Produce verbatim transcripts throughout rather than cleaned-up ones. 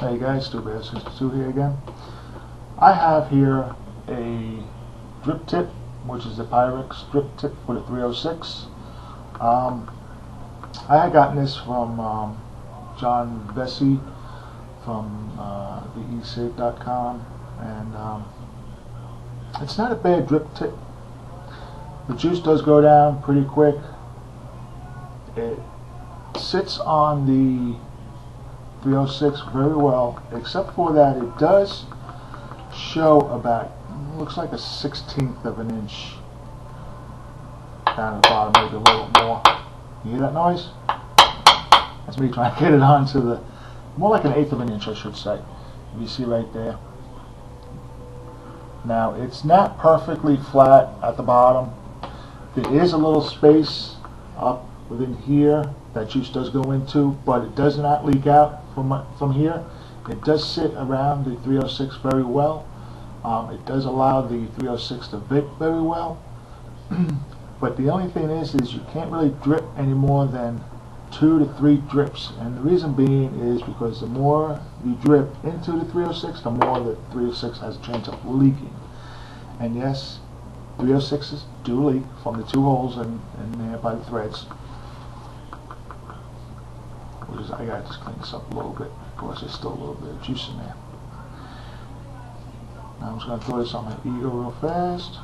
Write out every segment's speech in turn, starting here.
Hey guys, Stubear sixty-two here again. I have here a drip tip, which is the Pyrex drip tip for the three oh six. Um, I had gotten this from um, John Bessie from uh, the e sig dot com, and um, it's not a bad drip tip. The juice does go down pretty quick. It sits on the three oh six very well, except for that it does show about, looks like a sixteenth of an inch down at the bottom, maybe a little bit more. You hear that noise? That's me trying to get it onto the, more like an eighth of an inch I should say. You see right there. Now it's not perfectly flat at the bottom. There is a little space up within here that juice does go into, but it does not leak out from from here. It does sit around the three oh six very well. Um, it does allow the three oh six to vic very well. But the only thing is, is you can't really drip any more than two to three drips, and the reason being is because the more you drip into the three oh six, the more the three oh six has a chance of leaking. And yes, three oh sixes do leak from the two holes in, in there by the threads. I gotta just clean this up a little bit because there's still a little bit of juice in there. Now I'm just gonna throw this on my ego real fast.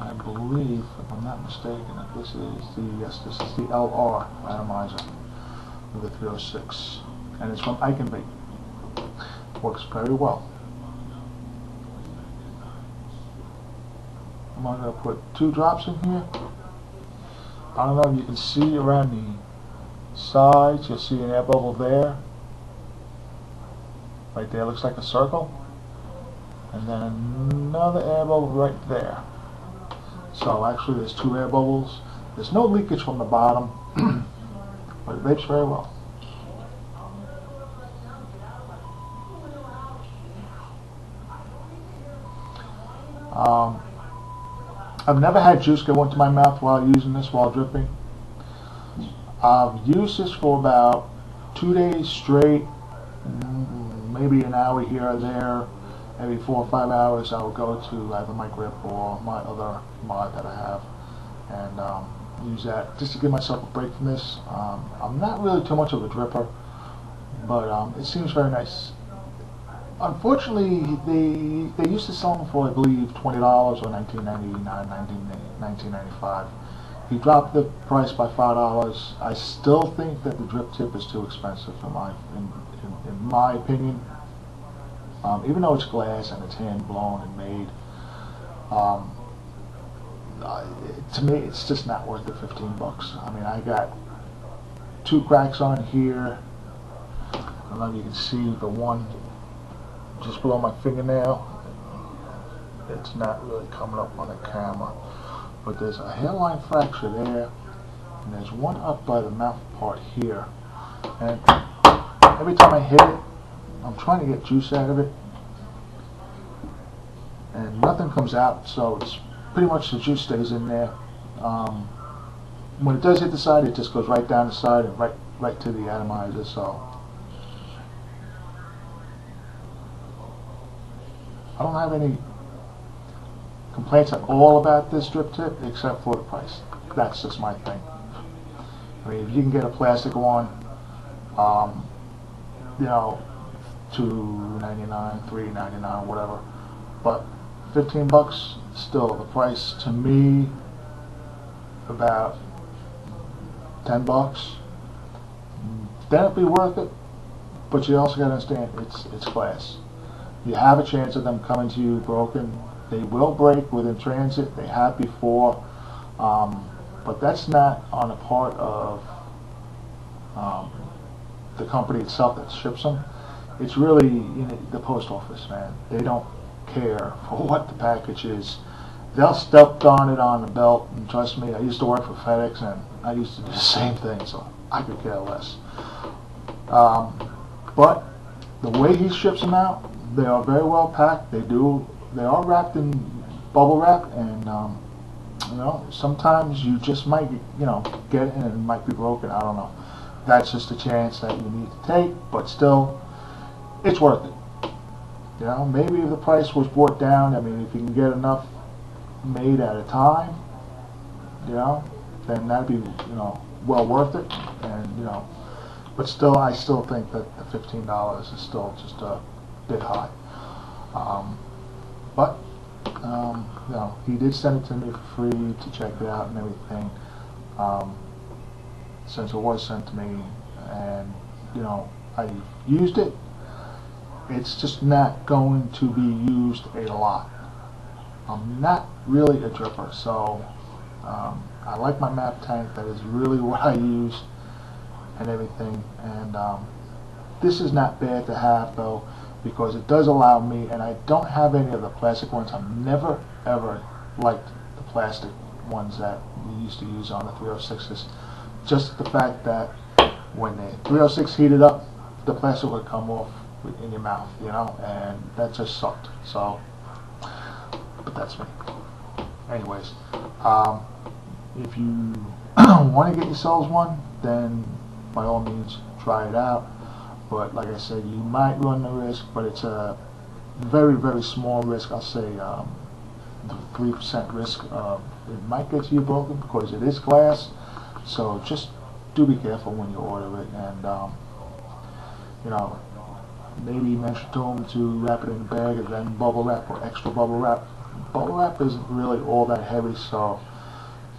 I believe, if I'm not mistaken, that this is the yes, this is the L R atomizer of the three oh six, and it's from Iconbait. Works very well. I'm gonna put two drops in here. I don't know if you can see around the sides, you'll see an air bubble there. Right there looks like a circle. And then another air bubble right there. So actually there's two air bubbles. There's no leakage from the bottom, but it vapes very well. Um, I've never had juice go into my mouth while using this, while dripping. I've used this for about two days straight, maybe an hour here or there. Every four or five hours I would go to either my grip or my other mod that I have and um, use that just to give myself a break from this. Um, I'm not really too much of a dripper, but um, it seems very nice. Unfortunately, they they used to sell them for, I believe, twenty dollars or nineteen ninety nine, nineteen ninety five. He dropped the price by five dollars. I still think that the drip tip is too expensive, in my in, in, in my opinion. Um, even though it's glass and it's hand blown and made, um, uh, it, to me it's just not worth the fifteen bucks. I mean, I got two cracks on here. I don't know if you can see the one just below my fingernail. It's not really coming up on the camera, but there's a hairline fracture there, and there's one up by the mouth part here, and every time I hit it I'm trying to get juice out of it and nothing comes out, so it's pretty much the juice stays in there. Um, when it does hit the side, it just goes right down the side and right right to the atomizer. So I don't have any complaints at all about this drip tip, except for the price. That's just my thing. I mean, if you can get a plastic one, um, you know, two ninety-nine, three ninety-nine, whatever. But fifteen bucks, still the price to me, about ten bucks. Then it'd be worth it. But you also gotta understand, it's it's glass. You have a chance of them coming to you broken. They will break within transit. They have before. Um, but that's not on the part of um, the company itself that ships them. It's really in the post office, man. They don't care for what the package is. They'll step on it on the belt. And trust me, I used to work for FedEx, and I used to do the same thing, so I could care less. Um, but the way he ships them out, they are very well packed. They do. They are wrapped in bubble wrap, and um, you know, sometimes you just might, you know, get it and it might be broken. I don't know. that's just a chance that you need to take, but still, it's worth it. You know, maybe if the price was brought down, I mean, if you can get enough made at a time, you know, then that'd be, you know, well worth it. And, you know, but still, I still think that the fifteen dollars is still just a bit high. Um, but, um, you know, he did send it to me for free to check it out and everything, um, since it was sent to me, and, you know, I used it. It's just not going to be used a lot. I'm not really a dripper, so um, I like my map tank. That is really what I use and everything. And um, this is not bad to have, though, because it does allow me, and I don't have any of the plastic ones. I've never, ever liked the plastic ones that we used to use on the three oh sixes. Just the fact that when the three oh six heated up, the plastic would come off in your mouth, you know, and that just sucked. So, but that's me. Anyways, um, if you want to get yourselves one, then by all means try it out. But like I said, you might run the risk, but it's a very, very small risk. I'll say um, the three percent risk. Um, it might get you broken because it is glass. So just do be careful when you order it, and um, you know. Maybe mention to them to wrap it in a bag and then bubble wrap or extra bubble wrap. Bubble wrap isn't really all that heavy, so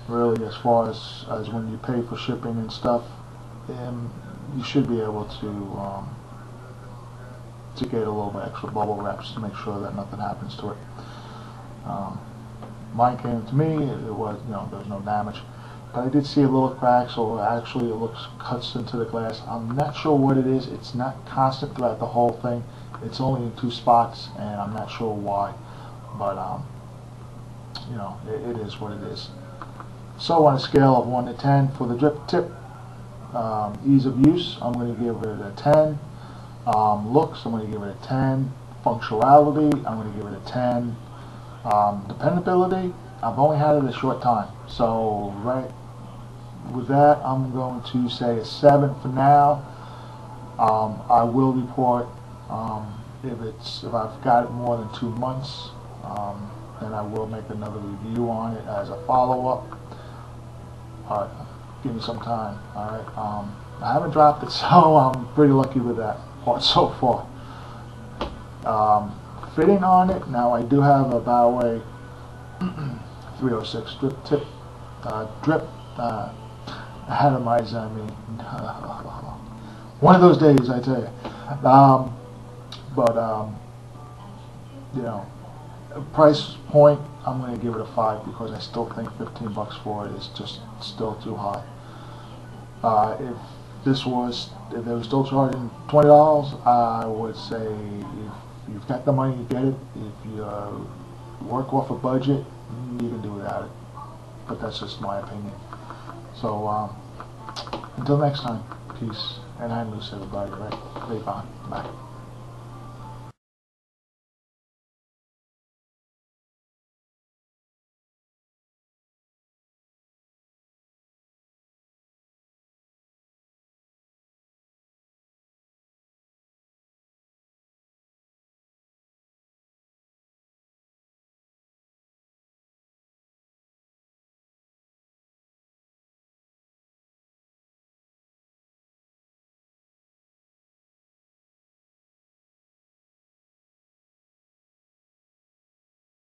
really as far as, as when you pay for shipping and stuff, um, you should be able to um, to get a little bit extra bubble wraps to make sure that nothing happens to it. Um, mine came to me, it was, you know, there was no damage. But I did see a little crack, so actually it looks cuts into the glass. I'm not sure what it is. It's not constant throughout the whole thing. It's only in two spots, and I'm not sure why. But, um, you know, it, it is what it is. So on a scale of one to ten for the drip tip, um, ease of use, I'm going to give it a ten. Um, looks, I'm going to give it a ten. Functionality, I'm going to give it a ten. Um, dependability, I've only had it a short time. So, right... with that, I'm going to say a seven for now. Um, I will report um, if it's if I've got it more than two months, um, then I will make another review on it as a follow-up. All right, give me some time. All right, um, I haven't dropped it, so I'm pretty lucky with that part so far. Um, fitting on it now, I do have a Bowei three oh six drip tip uh, drip. Uh, atomizer, I mean, one of those days, I tell you. Um, but um, you know, price point, I'm going to give it a five because I still think fifteen bucks for it is just still too high. Uh, if this was, if they were still charging twenty dollars, I would say if you've got the money, you get it. If you uh, work off a budget, you can do without it. But that's just my opinion. So, um, until next time, peace, and I'm loose, everybody, right? Live on. Bye.